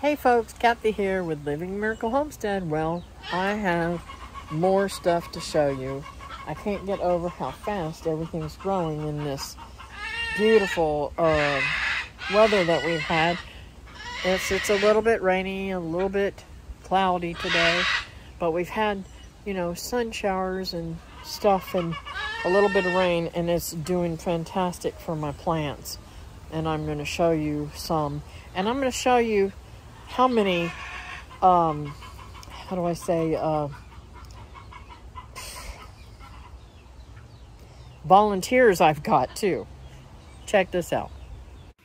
Hey folks, Kathy here with Living Miracle Homestead. Well, I have more stuff to show you. I can't get over how fast everything's growing in this beautiful weather that we've had. It's a little bit rainy, a little bit cloudy today, but we've had, you know, sun showers and stuff and a little bit of rain, and it's doing fantastic for my plants. And I'm going to show you some, and I'm going to show you how many, volunteers I've got too. Check this out.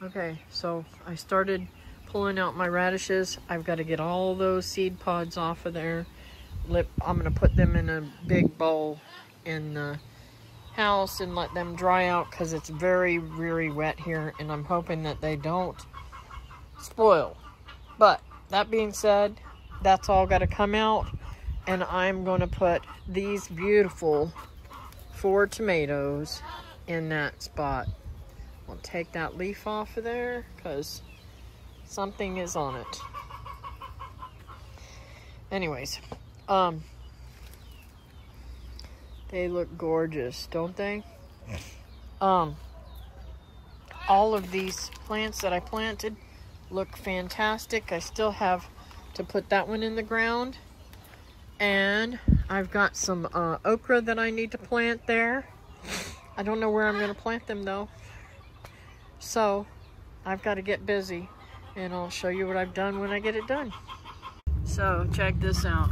Okay, so I started pulling out my radishes. I've got to get all those seed pods off of there. I'm going to put them in a big bowl in the house and let them dry out because it's very, very wet here, and I'm hoping that they don't spoil. But that being said, that's all got to come out, and I'm going to put these beautiful 4 tomatoes in that spot. I'll take that leaf off of there because something is on it. Anyways, they look gorgeous, don't they? All of these plants that I planted look fantastic. I still have to put that one in the ground, and I've got some okra that I need to plant there. I don't know where I'm going to plant them though, so I've got to get busy, and I'll show you what I've done when I get it done. So check this out.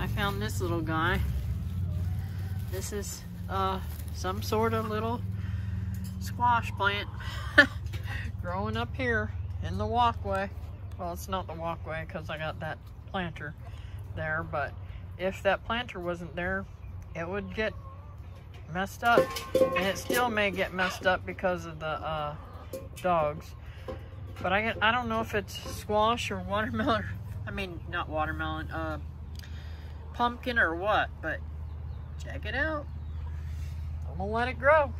I found this little guy. This is some sort of little squash plant growing up here in the walkway. Well, it's not the walkway because I got that planter there, but if that planter wasn't there, it would get messed up, and it still may get messed up because of the dogs. But I don't know if it's squash or watermelon, I mean not watermelon, pumpkin or what, but check it out. I'm gonna let it grow.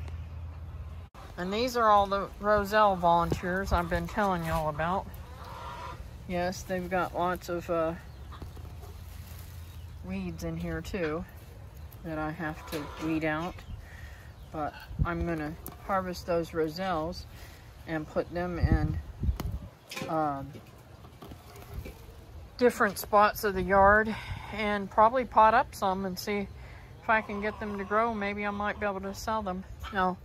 And these are all the Roselle volunteers I've been telling y'all about. Yes, they've got lots of weeds in here too that I have to weed out. But I'm gonna harvest those Roselles and put them in different spots of the yard, and probably pot up some and see if I can get them to grow. Maybe I might be able to sell them. Now,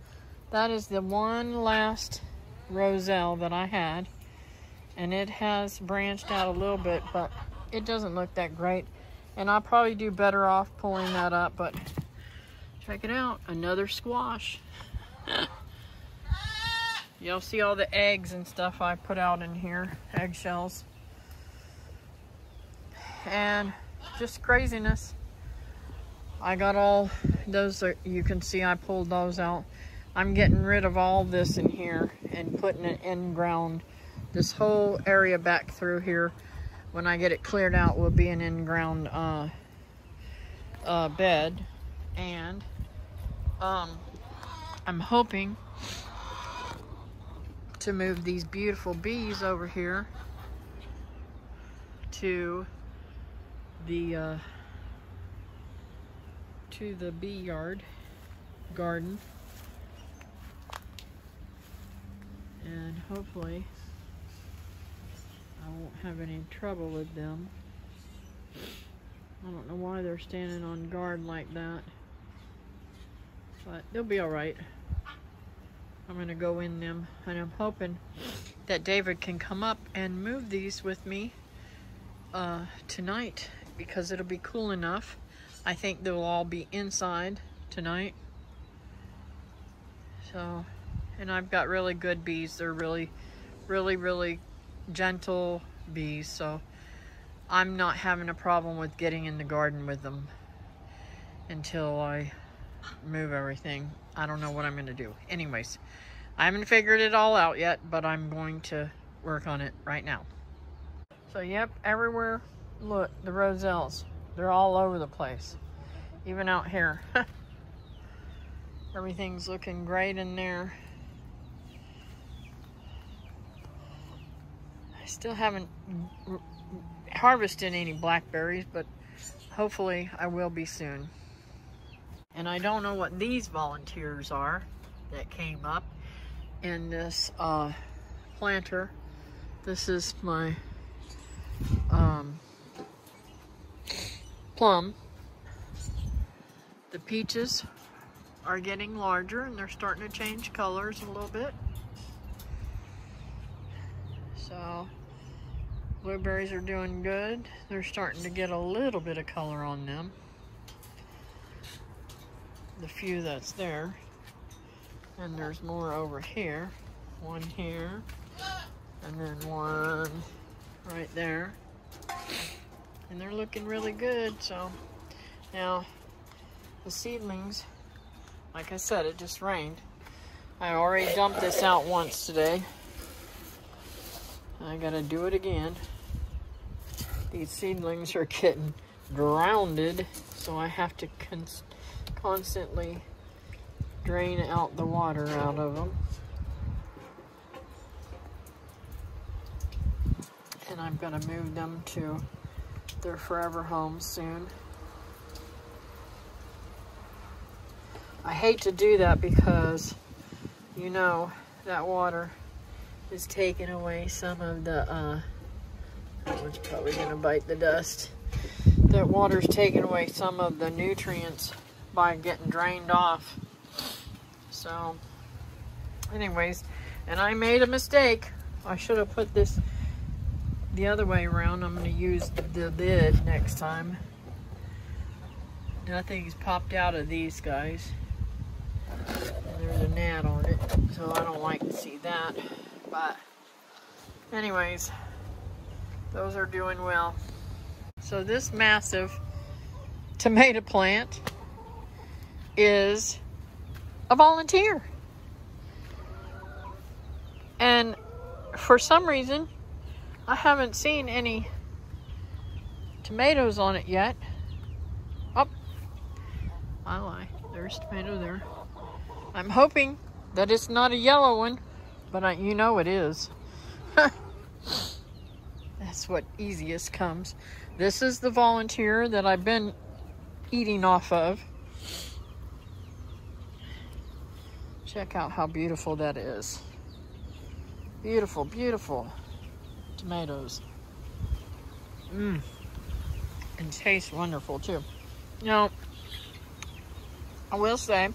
that is the one last Roselle that I had, and it has branched out a little bit, but it doesn't look that great, and I'll probably do better off pulling that up. But check it out, another squash. You'll see all the eggs and stuff I put out in here, eggshells, and just craziness. I got all those, you can see I pulled those out. I'm getting rid of all this in here and putting it in ground. This whole area back through here, when I get it cleared out, will be an in-ground bed. And I'm hoping to move these beautiful bees over here to the bee yard garden, and hopefully I won't have any trouble with them. I don't know why they're standing on guard like that, but they'll be all right. I'm gonna go in them, and I'm hoping that David can come up and move these with me tonight, because it'll be cool enough. I think they'll all be inside tonight. So, and I've got really good bees. They're really, really, really gentle bees, so I'm not having a problem with getting in the garden with them until I move everything. I don't know what I'm going to do. Anyways, I haven't figured it all out yet, but I'm going to work on it right now. So, yep, everywhere. Look, the Roselles. They're all over the place, even out here. Everything's looking great in there. I still haven't harvested any blackberries, but hopefully I will be soon. And I don't know what these volunteers are that came up in this planter. This is my plum. The peaches are getting larger and they're starting to change colors a little bit. So blueberries are doing good. They're starting to get a little bit of color on them. The few that's there. And there's more over here. One here. And then one right there. And they're looking really good. So now the seedlings, like I said, it just rained. I already dumped this out once today. I gotta do it again. These seedlings are getting drowned, so I have to constantly drain out the water out of them. And I'm gonna move them to their forever home soon. I hate to do that because, you know, that water is taking away some of the, that one's probably gonna bite the dust. That water's taking away some of the nutrients by getting drained off. So, anyways, and I made a mistake. I should have put this the other way around. I'm gonna use the lid next time. Nothing's popped out of these guys. There's a gnat on it, so I don't like to see that. But anyways, those are doing well. So this massive tomato plant is a volunteer. And for some reason, I haven't seen any tomatoes on it yet. Oh, I lie. There's tomato there. I'm hoping that it's not a yellow one, but you know it is. That's what easiest comes. This is the volunteer that I've been eating off of. Check out how beautiful that is. Beautiful, beautiful tomatoes. Mmm. And tastes wonderful too. Now, I will say,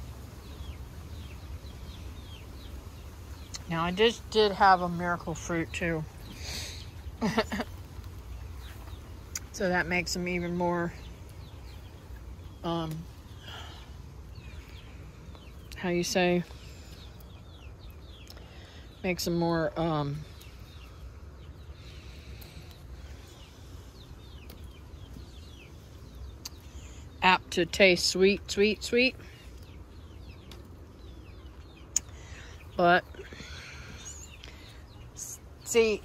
now I just did have a miracle fruit too. So that makes them even more, how you say, makes them more, apt to taste sweet, sweet, sweet. But see,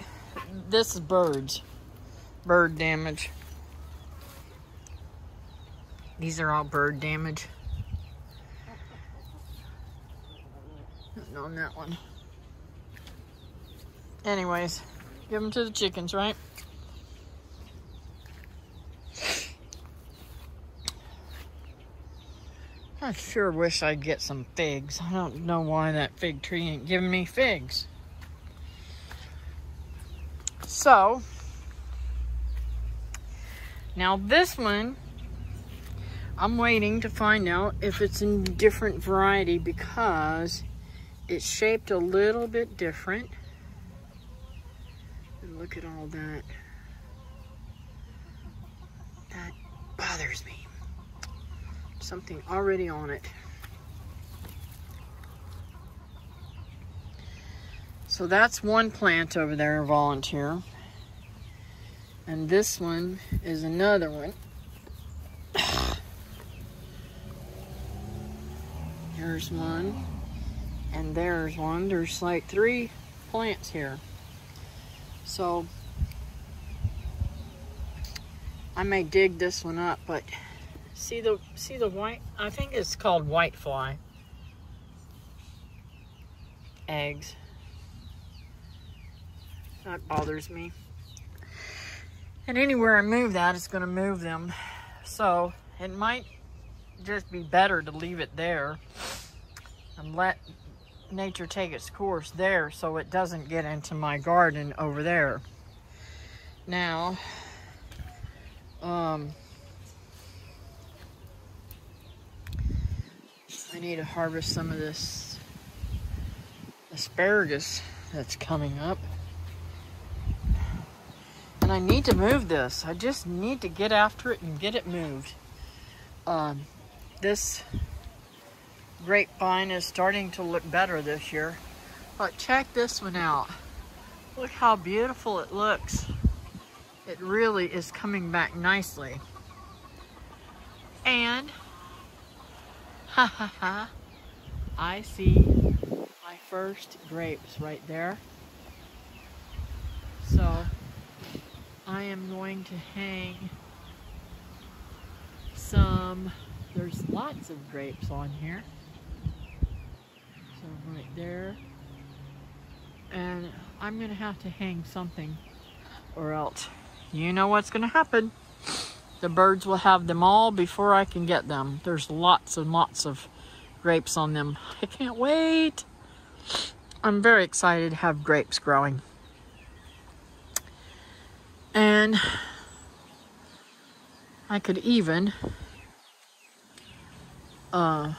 this is birds. Bird damage. These are all bird damage. Nothing on that one. Anyways, give them to the chickens, right? I sure wish I'd get some figs. I don't know why that fig tree ain't giving me figs. So, now this one, I'm waiting to find out if it's in different variety because it's shaped a little bit different. And look at all that. That bothers me. Something already on it. So that's one plant over there, volunteer. And this one is another one. There's one. And there's one. There's like 3 plants here. So I may dig this one up, but see the white, I think it's called white fly. Eggs. That bothers me. And anywhere I move that, it's going to move them. So it might just be better to leave it there and let nature take its course there so it doesn't get into my garden over there. Now, I need to harvest some of this asparagus that's coming up. And I need to move this. I just need to get after it and get it moved. This grapevine is starting to look better this year. But check this one out. Look how beautiful it looks. It really is coming back nicely. And I see my first grapes right there. So I am going to hang some, there's lots of grapes on here. So right there. And I'm gonna have to hang something or else you know what's gonna happen. The birds will have them all before I can get them. There's lots and lots of grapes on them. I can't wait. I'm very excited to have grapes growing. And I could even, oh,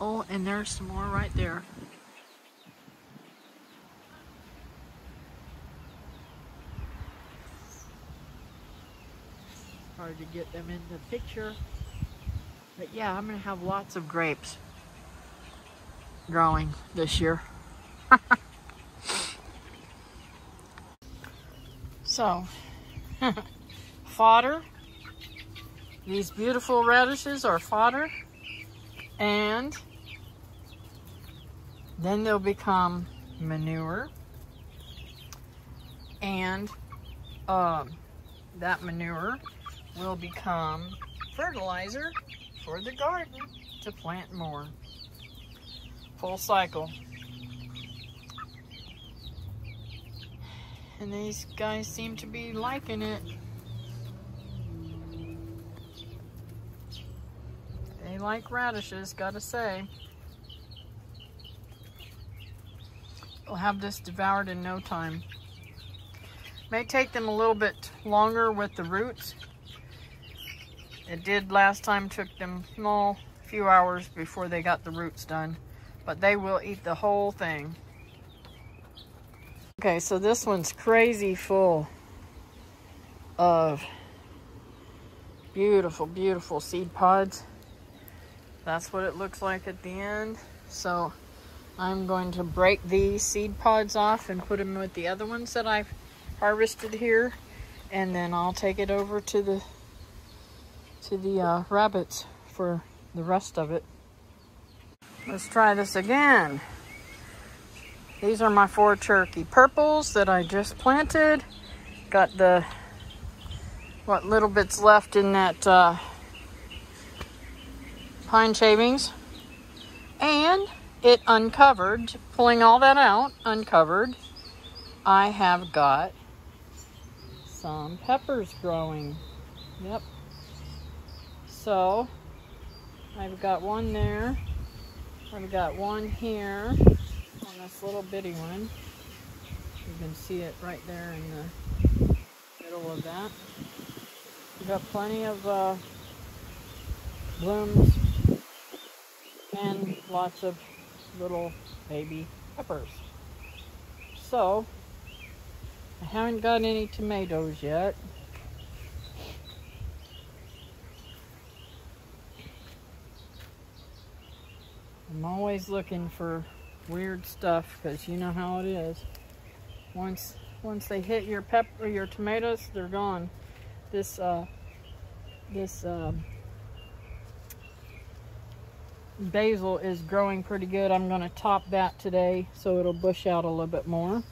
and there's some more right there. Hard to get them in the picture, but yeah, I'm gonna have lots of grapes growing this year. So fodder, these beautiful radishes are fodder, and then they'll become manure, and that manure will become fertilizer for the garden to plant more. Full cycle. And these guys seem to be liking it. They like radishes, gotta say. We'll have this devoured in no time. May take them a little bit longer with the roots. It did last time, took them small few hours before they got the roots done, but they will eat the whole thing. Okay, so this one's crazy full of beautiful, beautiful seed pods. That's what it looks like at the end. So I'm going to break these seed pods off and put them with the other ones that I've harvested here, and then I'll take it over to the rabbits for the rest of it. Let's try this again. These are my 4 Cherokee Purples that I just planted. Got the, what little bit's left in that pine shavings. And it uncovered, pulling all that out, uncovered, I have got some peppers growing. Yep. So, I've got one there, I've got one here, on this little bitty one. You can see it right there in the middle of that. We've got plenty of blooms and lots of little baby peppers. So, I haven't got any tomatoes yet. I'm always looking for weird stuff because you know how it is. Once they hit your pepper, your tomatoes, they're gone. This basil is growing pretty good. I'm going to top that today so it'll bush out a little bit more.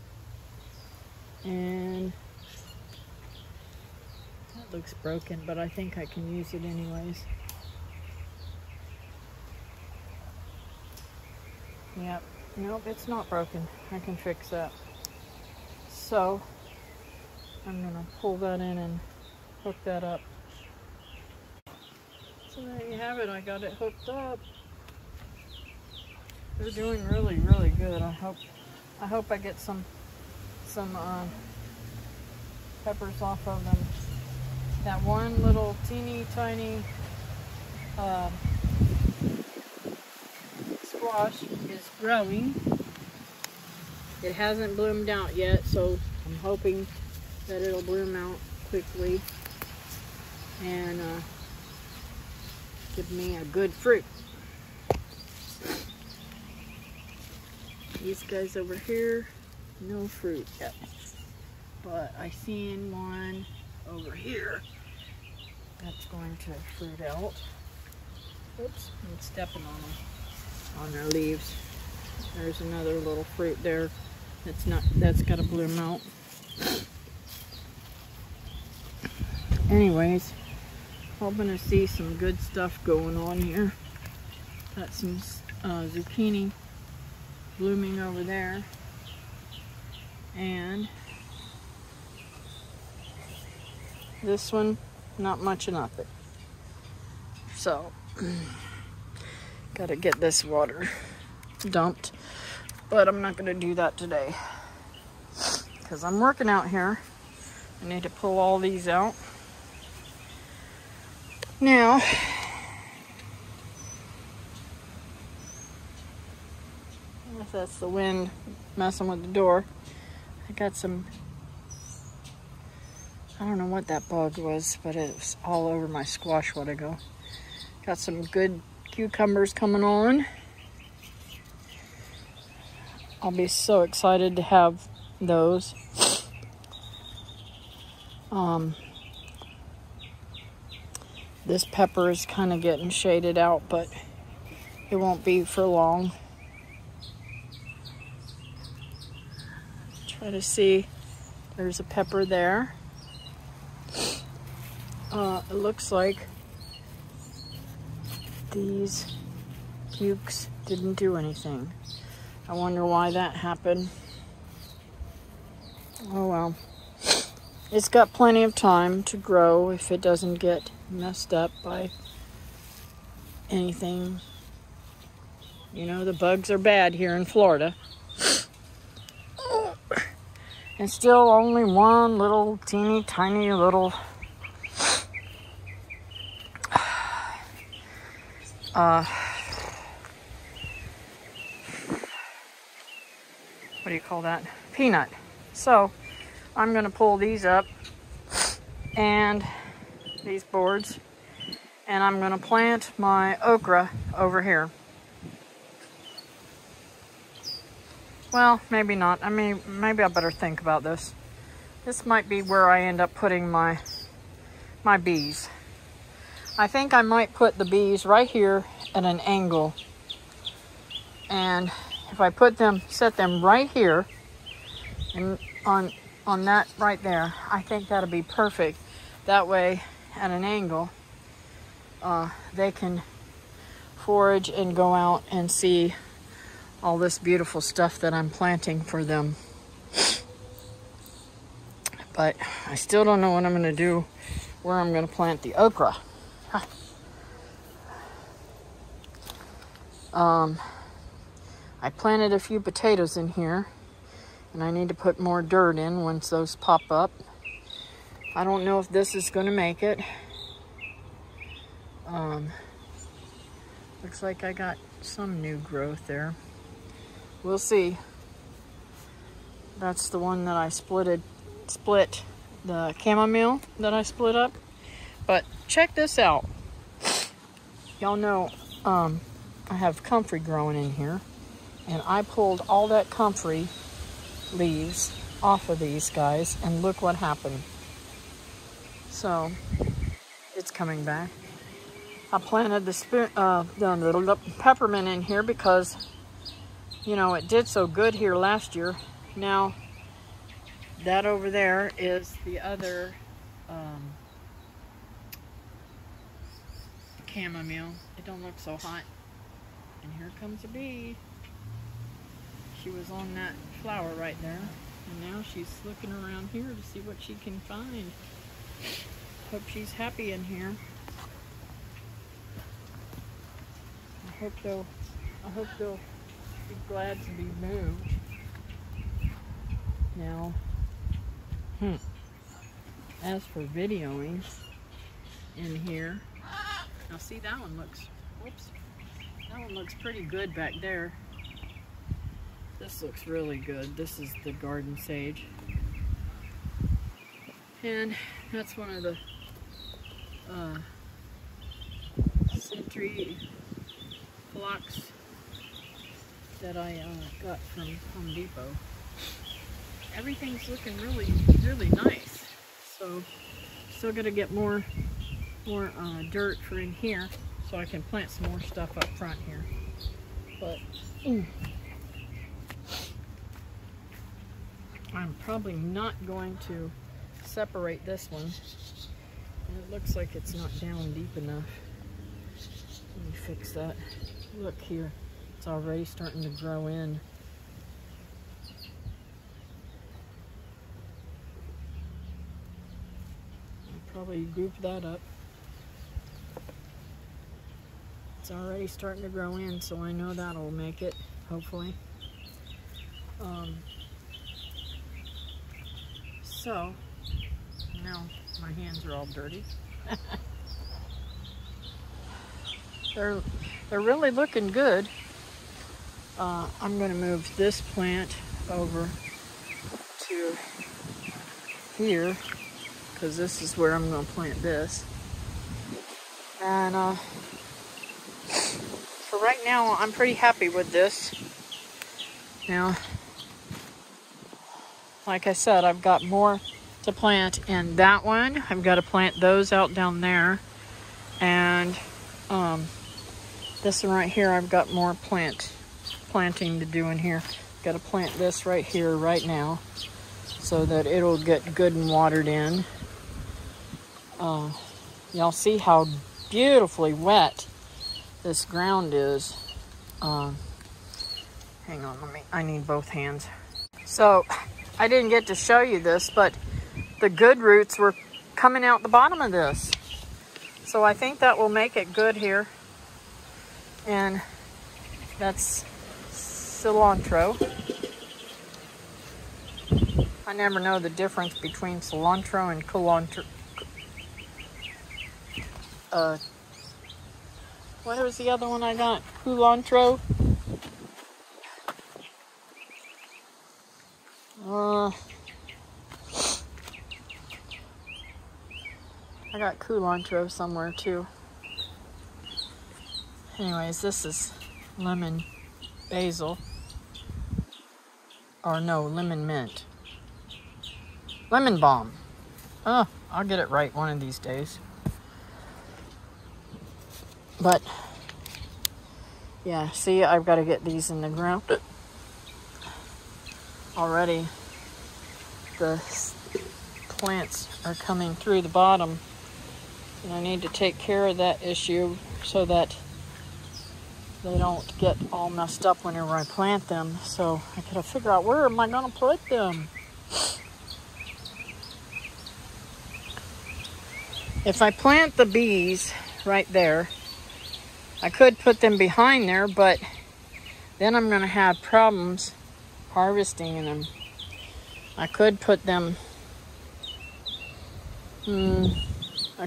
And that looks broken, but I think I can use it anyways. Yep, nope, it's not broken. I can fix that. So, I'm gonna pull that in and hook that up. So there you have it, I got it hooked up. They're doing really, really good. I hope I get some peppers off of them. That one little teeny tiny squash is growing. It hasn't bloomed out yet, so I'm hoping that it'll bloom out quickly and give me a good fruit. These guys over here, no fruit yet, but I seen one over here that's going to fruit out. Oops, I'm stepping on them, on their leaves. There's another little fruit there that's got to bloom out. Anyways, hoping to see some good stuff going on here. Got some zucchini blooming over there, and this one, not much of nothing. So gotta get this water dumped, but I'm not gonna do that today because I'm working out here. I need to pull all these out. Now that's the wind messing with the door. I got some, I don't know what that bug was, but it was all over my squash a while ago. Got some good cucumbers coming on. I'll be so excited to have those. This pepper is kind of getting shaded out, but it won't be for long. Try to see, there's a pepper there. It looks like these pukes didn't do anything. I wonder why that happened. Oh well, it's got plenty of time to grow if it doesn't get messed up by anything. You know, the bugs are bad here in Florida. And still only one little teeny tiny little what do you call that? Peanut. So I'm gonna pull these up and these boards, and I'm gonna plant my okra over here. Well, maybe not. I mean, maybe I better think about this. This might be where I end up putting my bees. I think I might put the bees right here at an angle. And if I put them, set them right here and on that right there, I think that'll be perfect. That way, at an angle, they can forage and go out and see all this beautiful stuff that I'm planting for them. But I still don't know what I'm gonna do, where I'm gonna plant the okra. I planted a few potatoes in here, and I need to put more dirt in once those pop up. I don't know if this is gonna make it. Looks like I got some new growth there. We'll see. That's the one that I split the chamomile that I split up. But check this out. Y'all know I have comfrey growing in here, and I pulled all that comfrey leaves off of these guys, and look what happened. So it's coming back. I planted the peppermint in here because, you know, it did so good here last year. Now, that over there is the other chamomile. It don't look so hot. And here comes a bee. She was on that flower right there. And now she's looking around here to see what she can find. Hope she's happy in here. I hope they'll be glad to be moved. Now, as for videoing in here, now see that one looks, whoops, that one looks pretty good back there. This looks really good. This is the garden sage. And that's one of the century blocks that I got from Home Depot. Everything's looking really, really nice. So, still gonna get more dirt for in here, so I can plant some more stuff up front here. But I'm probably not going to separate this one. It looks like it's not down deep enough. Let me fix that. Look here, it's already starting to grow in. I'll probably group that up. It's already starting to grow in, so I know that'll make it, hopefully. So now my hands are all dirty. They're really looking good. I'm going to move this plant over to here because this is where I'm going to plant this. And for right now, I'm pretty happy with this. Now, like I said, I've got more to plant in that one. I've got to plant those out down there. And this one right here, I've got more planting to do in here. Got to plant this right here right now so that it'll get good and watered in. Y'all see how beautifully wet this ground is. Hang on, I need both hands. So I didn't get to show you this, but the good roots were coming out the bottom of this. So I think that will make it good here. And that's cilantro. I never know the difference between cilantro and culantro. What was the other one I got? Culantro? I got culantro somewhere too. Anyways, this is lemon basil. Or no, lemon mint. Lemon balm. Oh, I'll get it right one of these days. But, yeah, see, I've got to get these in the ground. Already, the plants are coming through the bottom. And I need to take care of that issue so that they don't get all messed up whenever I plant them. So I gotta figure out where am I gonna put them. If I plant the bees right there, I could put them behind there, but then I'm gonna have problems harvesting them. I could put them, I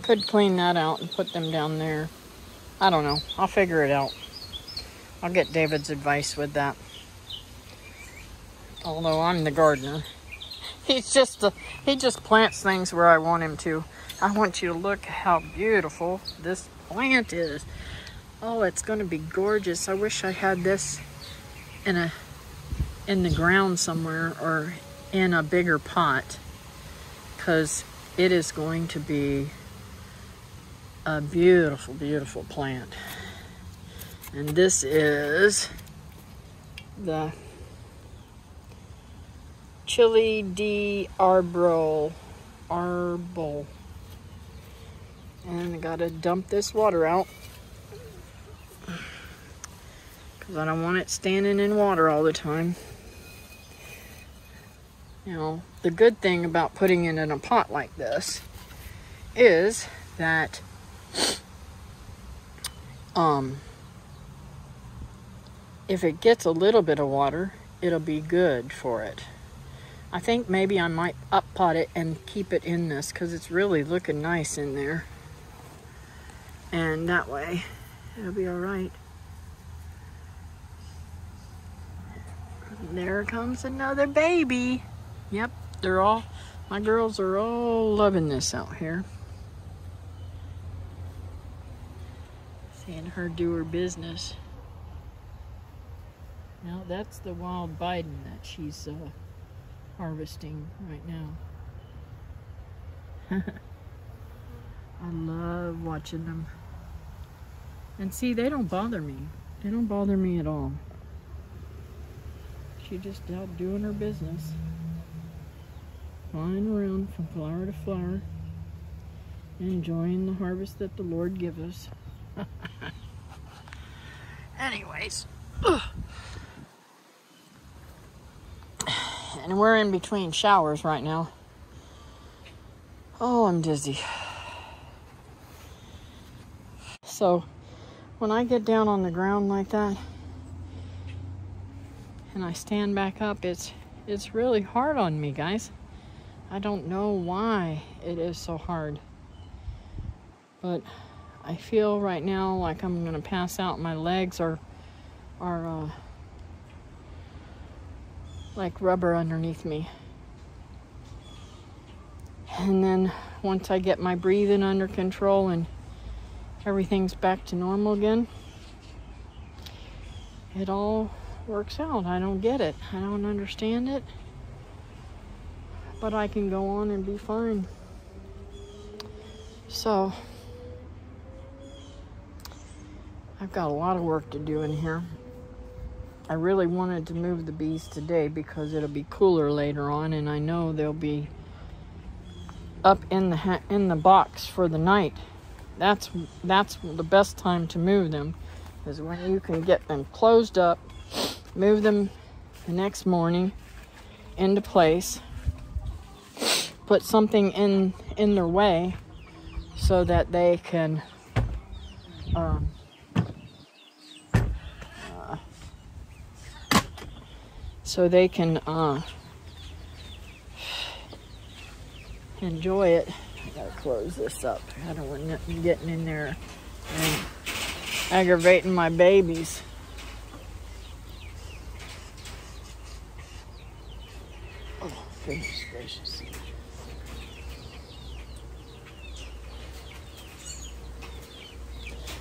could clean that out and put them down there. I don't know, I'll figure it out. I'll get David's advice with that. Although I'm the gardener. He just plants things where I want him to. I want you to look how beautiful this plant is. Oh, it's gonna be gorgeous. I wish I had this in the ground somewhere or in a bigger pot, because it is going to be a beautiful, beautiful plant. And this is the Chile de Arbol. And I gotta dump this water out because I don't want it standing in water all the time. Now, the good thing about putting it in a pot like this is that if it gets a little bit of water, it'll be good for it. I think maybe I might up pot it and keep it in this because it's really looking nice in there. And that way, it'll be all right. There comes another baby. Yep, they're all, my girls are all loving this out here. Seeing her do her business. Now that's the wild Biden that she's harvesting right now. I love watching them. And see, they don't bother me. They don't bother me at all. She just out doing her business, flying around from flower to flower, enjoying the harvest that the Lord gives us. Anyways, ugh. And we're in between showers right now. Oh, I'm dizzy. So when I get down on the ground like that, and I stand back up, it's really hard on me, guys. I don't know why it is so hard. But I feel right now like I'm gonna pass out. My legs are like rubber underneath me. And then once I get my breathing under control and everything's back to normal again, it all works out. I don't get it. I don't understand it. But I can go on and be fine. So, I've got a lot of work to do in here. I really wanted to move the bees today because it'll be cooler later on, and I know they'll be up in the box for the night. That's the best time to move them, is when you can get them closed up, move them the next morning into place, put something in their way so that they can enjoy it. I gotta close this up. I don't want nothing getting in there and aggravating my babies. Oh, goodness gracious.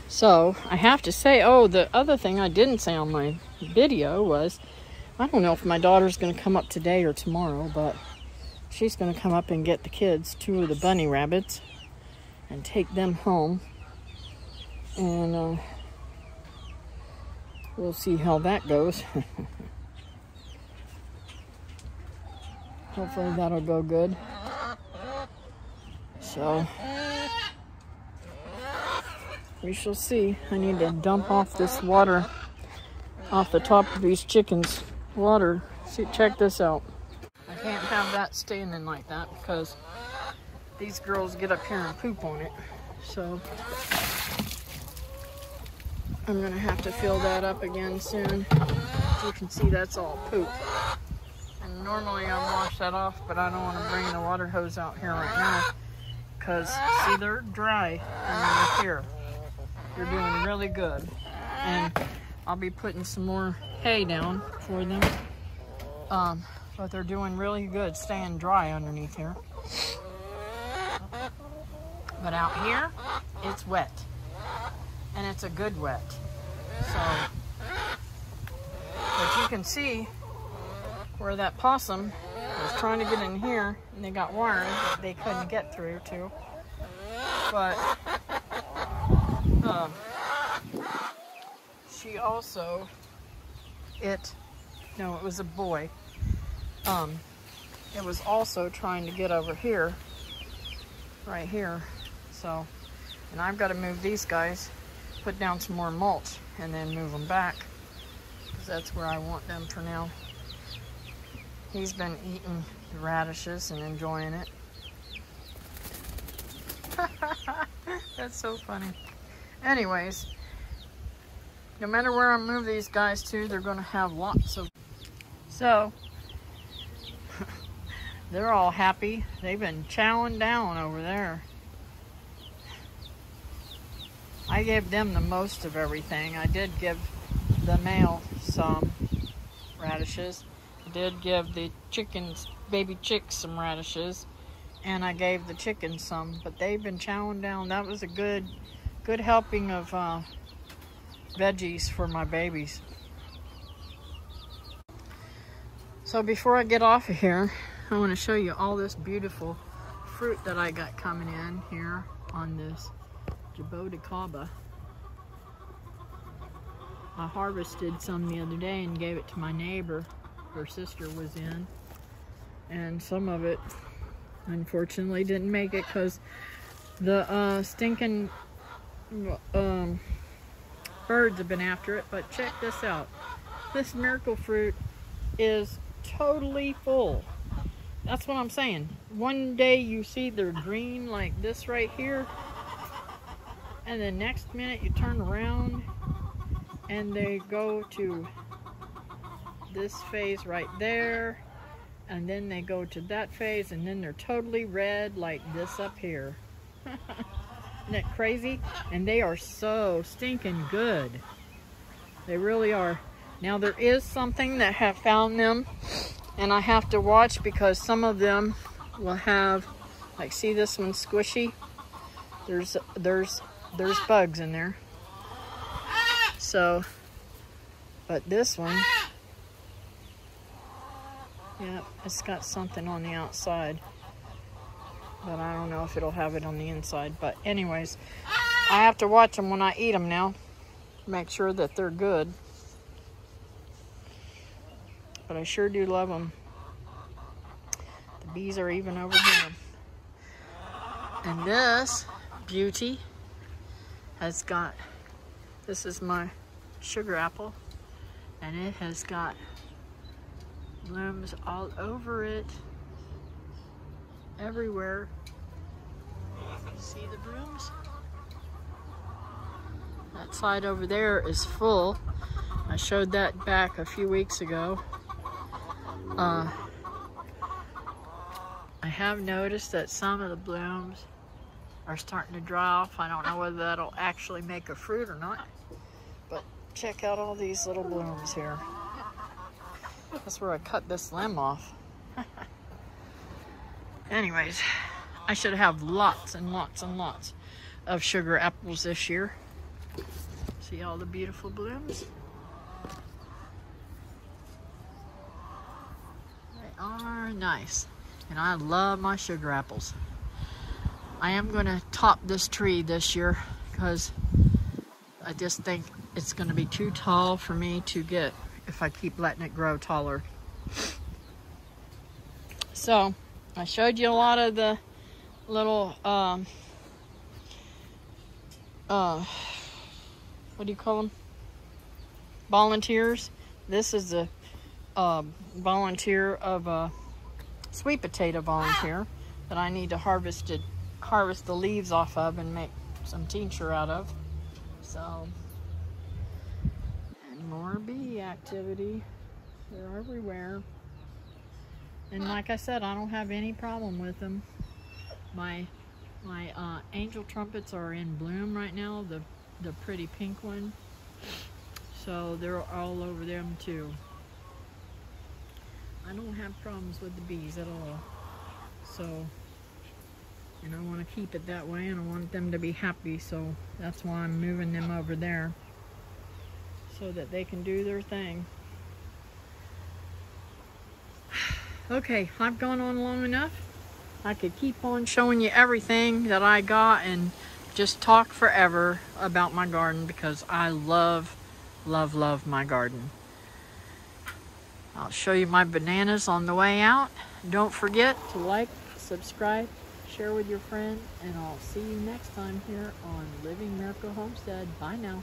So, I have to say, oh, the other thing I didn't say on my video was, I don't know if my daughter's going to come up today or tomorrow, but she's going to come up and get the kids, 2 of the bunny rabbits, and take them home. And we'll see how that goes. Hopefully that'll go good. So, we shall see. I need to dump off this water, off the top of these chickens' water. See, check this out. I can't have that standing like that because these girls get up here and poop on it. So, I'm gonna have to fill that up again soon. As you can see, that's all poop. Normally I wash that off, but I don't want to bring the water hose out here right now because, see, they're dry underneath here. They're doing really good. And I'll be putting some more hay down for them. But they're doing really good staying dry underneath here. But out here, it's wet. And it's a good wet. So, but you can see where that possum was trying to get in here, and they got wiring that they couldn't get through to. But she also, it was a boy. It was also trying to get over here, right here. So, and I've got to move these guys, put down some more mulch, and then move them back, because that's where I want them for now. He's been eating the radishes and enjoying it. That's so funny. Anyways, no matter where I move these guys to, they're going to have lots of... So, they're all happy. They've been chowing down over there. I gave them the most of everything. I did give the male some radishes. I did give the chickens, baby chicks, some radishes. And I gave the chickens some, but they've been chowing down. That was a good helping of veggies for my babies. So before I get off of here, I want to show you all this beautiful fruit that I got coming in here on this Jaboticaba. I harvested some the other day and gave it to my neighbor. Her sister was in, and some of it unfortunately didn't make it because the stinking birds have been after it. But check this out. This miracle fruit is totally full. That's what I'm saying. One day you see they're green like this right here, and the next minute you turn around and they go to this phase right there, and then they go to that phase, and then they're totally red like this up here. Isn't that crazy? And they are so stinking good. They really are. Now there is something that have found them, and I have to watch because some of them will have, like, see this one squishy? There's bugs in there. So, but this one, yeah, it's got something on the outside, but I don't know if it'll have it on the inside. But anyways, I have to watch them when I eat them now, make sure that they're good. But I sure do love them. The bees are even over here. And this beauty has got, this is my sugar apple, and it has got blooms all over it, everywhere. See the blooms? That side over there is full. I showed that back a few weeks ago. I have noticed that some of the blooms are starting to dry off. I don't know whether that'll actually make a fruit or not, but check out all these little blooms here. That's where I cut this limb off. Anyways, I should have lots and lots and lots of sugar apples this year. See all the beautiful blooms? They are nice. And I love my sugar apples. I am going to top this tree this year because I just think it's going to be too tall for me to get if I keep letting it grow taller. So, I showed you a lot of the little, what do you call them? Volunteers. This is a volunteer of a sweet potato volunteer that I need to harvest the leaves off of and make some tincture out of. So, more bee activity. They're everywhere. And like I said, I don't have any problem with them. My angel trumpets are in bloom right now, the pretty pink one. So they're all over them too. I don't have problems with the bees at all. So, and I want to keep it that way, and I want them to be happy, so that's why I'm moving them over there, so that they can do their thing. Okay, I've gone on long enough. I could keep on showing you everything that I got and just talk forever about my garden because I love, love, love my garden. I'll show you my bananas on the way out. Don't forget to like, subscribe, share with your friends, and I'll see you next time here on Living Miracle Homestead. Bye now.